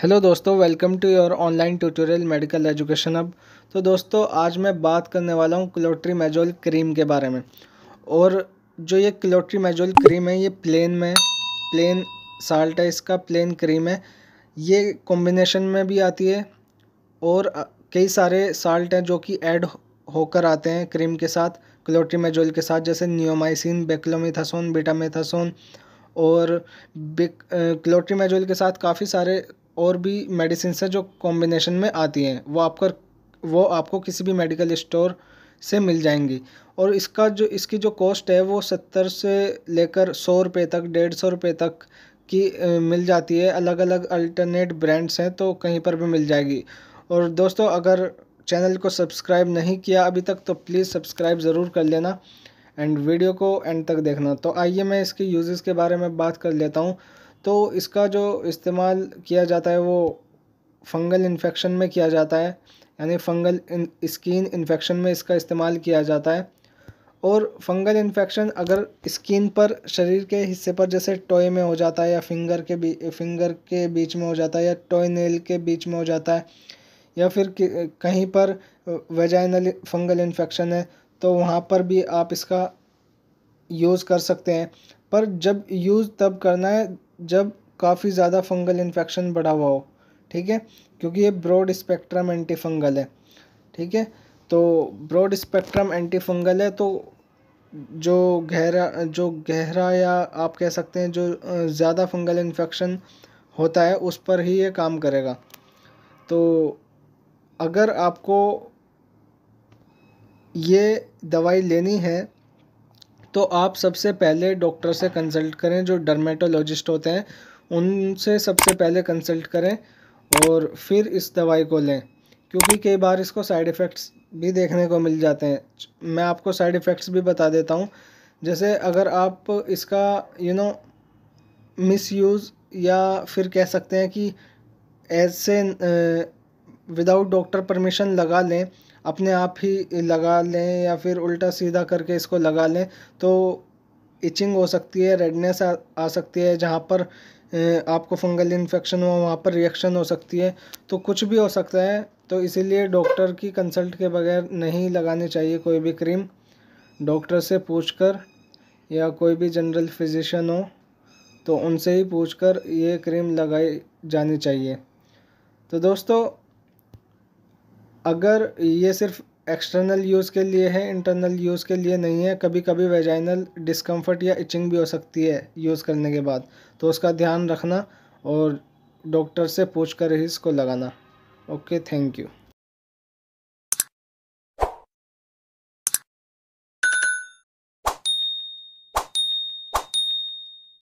Hello दोस्तों, welcome to your online tutorial medical education hub. तो दोस्तों, आज मैं बात करने वाला हूँ क्लोट्रिमेजोल क्रीम के बारे में। और जो ये क्लोट्रिमेजोल क्रीम है, ये प्लेन साल्ट है, इसका प्लेन क्रीम है। ये कॉम्बिनेशन में भी आती है और कई सारे साल्ट हैं जो कि ऐड होकर आते हैं क्रीम के साथ, क्लोट्रिमेजोल के साथ, जैसे नियोमाइसिन, बेकलोमिथासन, बिटा मीथासन और क्लोट्रिमेजोल के साथ काफ़ी सारे और भी मेडिसिन है जो कॉम्बिनेशन में आती हैं। वो आपको किसी भी मेडिकल स्टोर से मिल जाएंगी। और इसकी जो कॉस्ट है वो 70 से लेकर 100 रुपये तक, 150 रुपये तक की मिल जाती है। अलग अलग अल्टरनेट ब्रांड्स हैं तो कहीं पर भी मिल जाएगी। और दोस्तों, अगर चैनल को सब्सक्राइब नहीं किया अभी तक तो प्लीज़ सब्सक्राइब ज़रूर कर लेना एंड वीडियो को एंड तक देखना। तो आइए मैं इसके यूजेस के बारे में बात कर लेता हूँ। तो इसका जो इस्तेमाल किया जाता है वो फंगल इन्फेक्शन में किया जाता है, यानी फंगल स्किन इन्फेक्शन में इसका इस्तेमाल किया जाता है। और फंगल इन्फेक्शन अगर स्किन पर, शरीर के हिस्से पर, जैसे टॉय में हो जाता है या फिंगर के बीच में हो जाता है या टॉय नेल के बीच में हो जाता है, या फिर कहीं पर वेजाइनल फंगल इन्फेक्शन है तो वहाँ पर भी आप इसका यूज़ कर सकते हैं। पर जब यूज़ तब करना है जब काफ़ी ज़्यादा फंगल इन्फेक्शन बढ़ा हुआ हो, ठीक है, क्योंकि ये ब्रॉड स्पेक्ट्रम एंटी फंगल है। ठीक है, तो ब्रॉड स्पेक्ट्रम एंटी फंगल है तो जो गहरा या आप कह सकते हैं जो ज़्यादा फंगल इन्फेक्शन होता है उस पर ही ये काम करेगा। तो अगर आपको ये दवाई लेनी है तो आप सबसे पहले डॉक्टर से कंसल्ट करें, जो डर्मेटोलॉजिस्ट होते हैं उनसे सबसे पहले कंसल्ट करें और फिर इस दवाई को लें, क्योंकि कई बार इसको साइड इफ़ेक्ट्स भी देखने को मिल जाते हैं। मैं आपको साइड इफ़ेक्ट्स भी बता देता हूं। जैसे अगर आप इसका मिसयूज़ या फिर कह सकते हैं कि ऐसे विदाउट डॉक्टर परमिशन लगा लें, अपने आप ही लगा लें या फिर उल्टा सीधा करके इसको लगा लें तो इचिंग हो सकती है, रेडनेस आ सकती है, जहाँ पर आपको फंगल इन्फेक्शन हुआ वहाँ पर रिएक्शन हो सकती है, तो कुछ भी हो सकता है। तो इसीलिए डॉक्टर की कंसल्ट के बगैर नहीं लगानी चाहिए कोई भी क्रीम। डॉक्टर से पूछकर या कोई भी जनरल फिजिशियन हो तो उनसे ही पूछकर ये क्रीम लगाई जानी चाहिए। तो दोस्तों, अगर ये सिर्फ एक्सटर्नल यूज़ के लिए है, इंटरनल यूज़ के लिए नहीं है। कभी कभी वेजाइनल डिस्कम्फर्ट या इचिंग भी हो सकती है यूज़ करने के बाद, तो उसका ध्यान रखना और डॉक्टर से पूछकर ही इसको लगाना। Okay, thank you.